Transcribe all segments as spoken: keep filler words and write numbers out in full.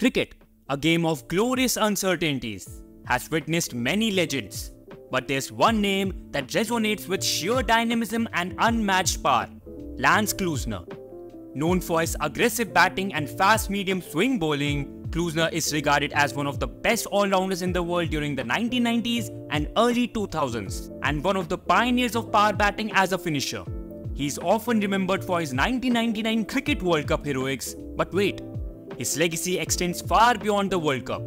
Cricket, a game of glorious uncertainties, has witnessed many legends, but there's one name that resonates with sheer dynamism and unmatched power: Lance Klusener. Known for his aggressive batting and fast medium swing bowling, Klusener is regarded as one of the best all-rounders in the world during the nineteen nineties and early two thousands, and one of the pioneers of power batting as a finisher. He is often remembered for his nineteen ninety-nine Cricket World Cup heroics, but wait, his legacy extends far beyond the World Cup.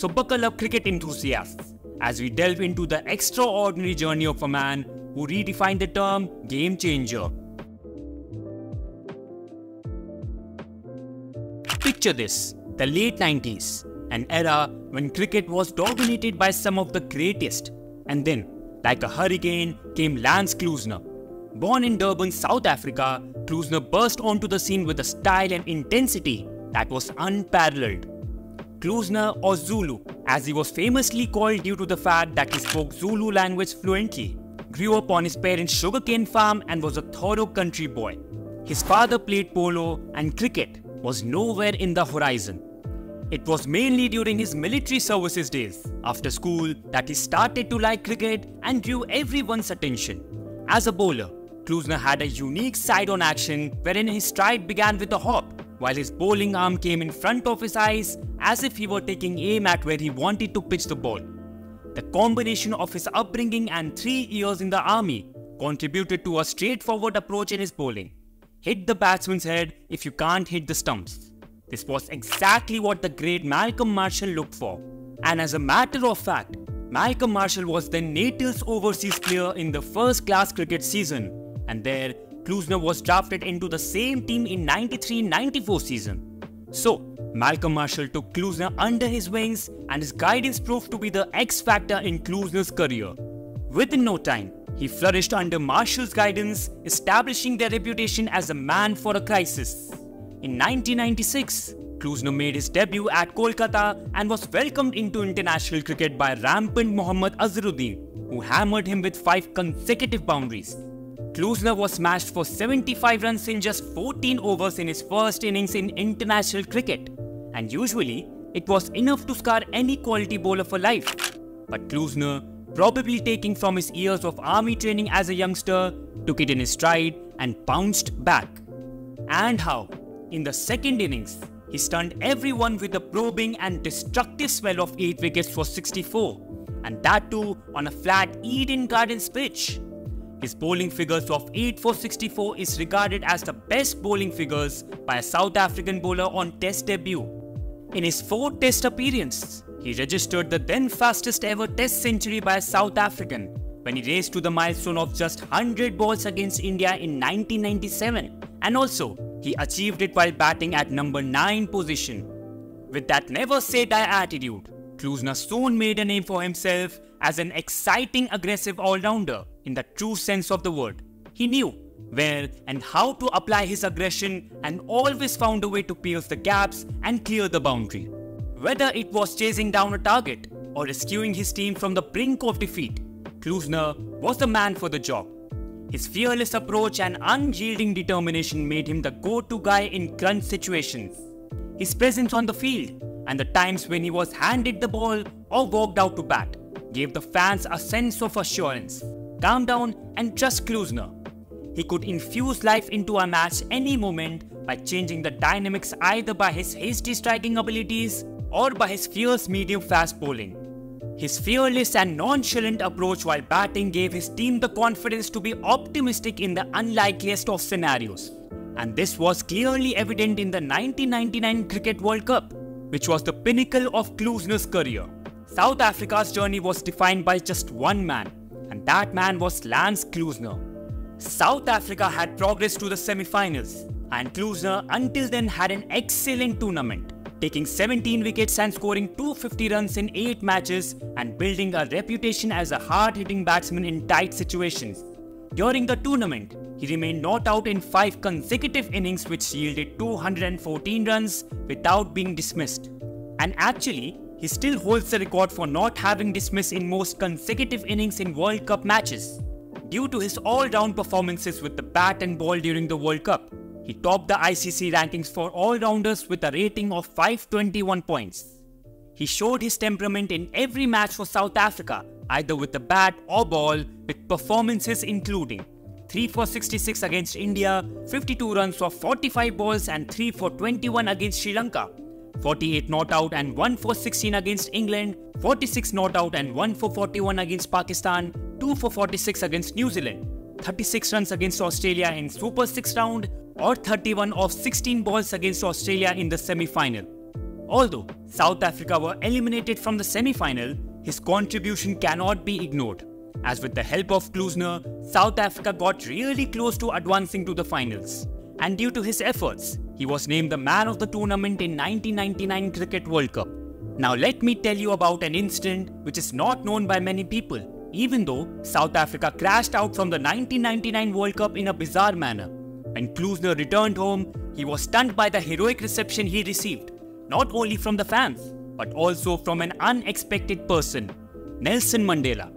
So buckle up, cricket enthusiasts, as we delve into the extraordinary journey of a man who redefined the term game changer. Picture this, the late nineties, an era when cricket was dominated by some of the greatest. And then, like a hurricane, came Lance Klusener. Born in Durban, South Africa, Klusener burst onto the scene with a style and intensity that was unparalleled. Klusener, or Zulu, as he was famously called due to the fact that he spoke Zulu language fluently, grew up on his parents' sugarcane farm and was a thorough country boy. His father played polo, and cricket was nowhere in the horizon. It was mainly during his military services days, after school, that he started to like cricket and drew everyone's attention. As a bowler, Klusener had a unique side on action wherein his stride began with a hop, while his bowling arm came in front of his eyes as if he were taking aim at where he wanted to pitch the ball. The combination of his upbringing and three years in the army contributed to a straightforward approach in his bowling. Hit the batsman's head if you can't hit the stumps. This was exactly what the great Malcolm Marshall looked for. And as a matter of fact, Malcolm Marshall was then NATO's overseas player in the first-class cricket season, and there Klusener was drafted into the same team in ninety-three ninety-four season. So, Malcolm Marshall took Klusener under his wings, and his guidance proved to be the X factor in Klusener's career. Within no time, he flourished under Marshall's guidance, establishing their reputation as a man for a crisis. In nineteen ninety-six, Klusener made his debut at Kolkata and was welcomed into international cricket by rampant Mohammad Azharuddin, who hammered him with five consecutive boundaries. Klusener was smashed for seventy-five runs in just fourteen overs in his first innings in international cricket, and usually it was enough to scar any quality bowler for life. But Klusener, probably taking from his years of army training as a youngster, took it in his stride and pounced back. And how? In the second innings, he stunned everyone with a probing and destructive swell of eight wickets for sixty-four, and that too on a flat Eden Gardens pitch. His bowling figures of eight for sixty-four is regarded as the best bowling figures by a South African bowler on Test debut. In his fourth Test appearance, he registered the then fastest ever Test century by a South African when he raced to the milestone of just one hundred balls against India in nineteen ninety-seven, and also he achieved it while batting at number nine position. With that never-say-die attitude, Klusener soon made a name for himself as an exciting, aggressive all-rounder in the true sense of the word. He knew where and how to apply his aggression and always found a way to pierce the gaps and clear the boundary. Whether it was chasing down a target or rescuing his team from the brink of defeat, Klusener was the man for the job. His fearless approach and unyielding determination made him the go-to guy in crunch situations. His presence on the field and the times when he was handed the ball or walked out to bat gave the fans a sense of assurance. Calm down and trust Klusener. He could infuse life into a match any moment by changing the dynamics either by his hasty striking abilities or by his fierce medium-fast bowling. His fearless and nonchalant approach while batting gave his team the confidence to be optimistic in the unlikeliest of scenarios. And this was clearly evident in the nineteen ninety-nine Cricket World Cup, which was the pinnacle of Klusener's career. South Africa's journey was defined by just one man, and that man was Lance Klusener. South Africa had progressed to the semi-finals, and Klusener until then had an excellent tournament, taking seventeen wickets and scoring two hundred fifty runs in eight matches and building a reputation as a hard-hitting batsman in tight situations. During the tournament, he remained not out in five consecutive innings which yielded two hundred fourteen runs without being dismissed. And actually, he still holds the record for not having dismissed in most consecutive innings in World Cup matches. Due to his all-round performances with the bat and ball during the World Cup, He topped the I C C rankings for all-rounders with a rating of five twenty-one points. He showed his temperament in every match for South Africa, either with the bat or ball, with performances including three for sixty-six against India, fifty-two runs off forty-five balls and three for twenty-one against Sri Lanka, forty-eight not out and one for sixteen against England, forty-six not out and one for forty-one against Pakistan, two for forty-six against New Zealand, thirty-six runs against Australia in Super six round, or thirty-one off sixteen balls against Australia in the semi-final. Although South Africa were eliminated from the semi-final, his contribution cannot be ignored, as with the help of Klusener, South Africa got really close to advancing to the finals. And due to his efforts, he was named the man of the tournament in nineteen ninety-nine Cricket World Cup. Now let me tell you about an incident which is not known by many people, even though South Africa crashed out from the nineteen ninety-nine World Cup in a bizarre manner. When Klusener returned home, he was stunned by the heroic reception he received, not only from the fans, but also from an unexpected person, Nelson Mandela.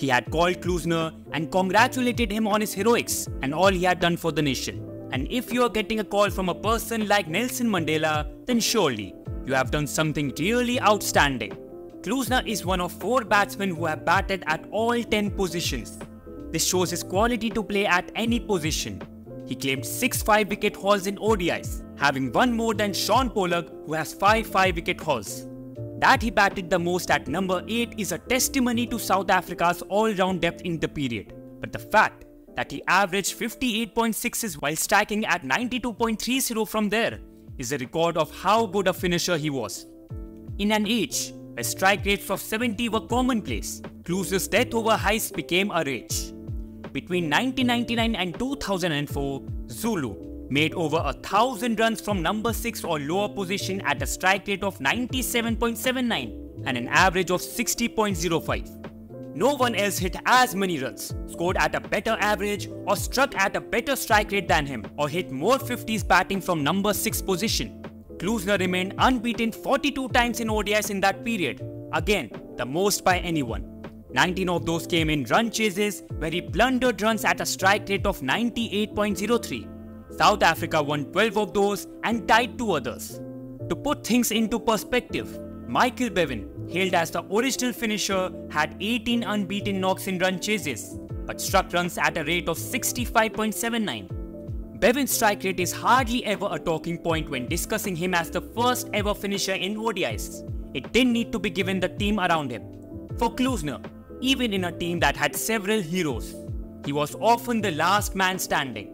He had called Klusener and congratulated him on his heroics and all he had done for the nation. And if you are getting a call from a person like Nelson Mandela, then surely you have done something really outstanding. Klusener is one of four batsmen who have batted at all ten positions. This shows his quality to play at any position. He claimed six five-wicket hauls in O D Is, having one more than Sean Pollock, who has five five-wicket hauls. That he batted the most at number eight is a testimony to South Africa's all-round depth in the period. But the fact that he averaged fifty-eight point sixes while stacking at ninety-two point three zero from there is a record of how good a finisher he was. In an age where strike rates of seventy were commonplace, Klusener's death over heights became a rage. Between nineteen ninety-nine and two thousand four, Zulu made over a thousand runs from number six or lower position at a strike rate of ninety-seven point seven nine and an average of sixty point zero five. No one else hit as many runs, scored at a better average or struck at a better strike rate than him, or hit more fifties batting from number six position. Klusener remained unbeaten forty-two times in O D Is in that period, again the most by anyone. nineteen of those came in run chases where he plundered runs at a strike rate of ninety-eight point zero three. South Africa won twelve of those and tied two others. To put things into perspective, Michael Bevan, hailed as the original finisher, had eighteen unbeaten knocks in run chases, but struck runs at a rate of sixty-five point seven nine. Bevan's strike rate is hardly ever a talking point when discussing him as the first ever finisher in O D Is. It didn't need to be given the team around him. For Klusener, even in a team that had several heroes, he was often the last man standing,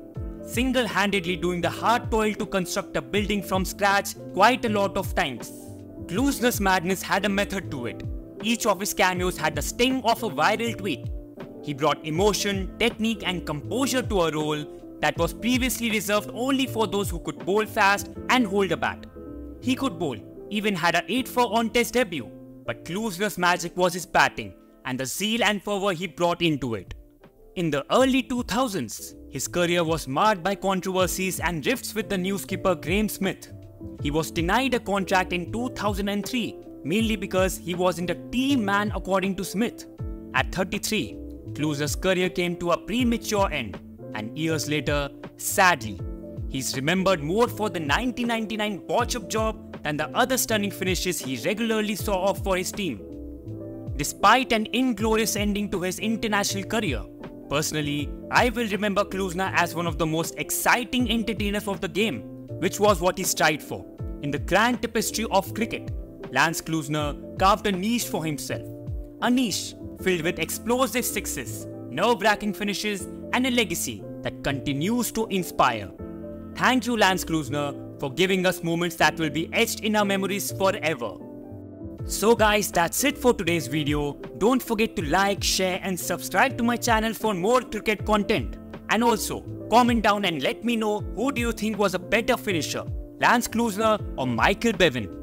single-handedly doing the hard toil to construct a building from scratch quite a lot of times. Klusener's madness had a method to it. Each of his cameos had the sting of a viral tweet. He brought emotion, technique and composure to a role that was previously reserved only for those who could bowl fast and hold a bat. He could bowl, even had an eight for on test debut, but Klusener's magic was his batting and the zeal and fervour he brought into it. In the early two thousands, his career was marred by controversies and rifts with the new skipper Graeme Smith. He was denied a contract in two thousand three, mainly because he wasn't a team man according to Smith. At thirty-three, Klusener's career came to a premature end, and years later, sadly, he's remembered more for the nineteen ninety-nine watch-up job than the other stunning finishes he regularly saw off for his team. Despite an inglorious ending to his international career, personally, I will remember Klusener as one of the most exciting entertainers of the game, which was what he strived for. In the grand tapestry of cricket, Lance Klusener carved a niche for himself. A niche filled with explosive sixes, nerve-wracking finishes and a legacy that continues to inspire. Thank you, Lance Klusener, for giving us moments that will be etched in our memories forever. So guys, that's it for today's video. Don't forget to like, share and subscribe to my channel for more cricket content. And also, comment down and let me know who do you think was a better finisher, Lance Klusener or Michael Bevan.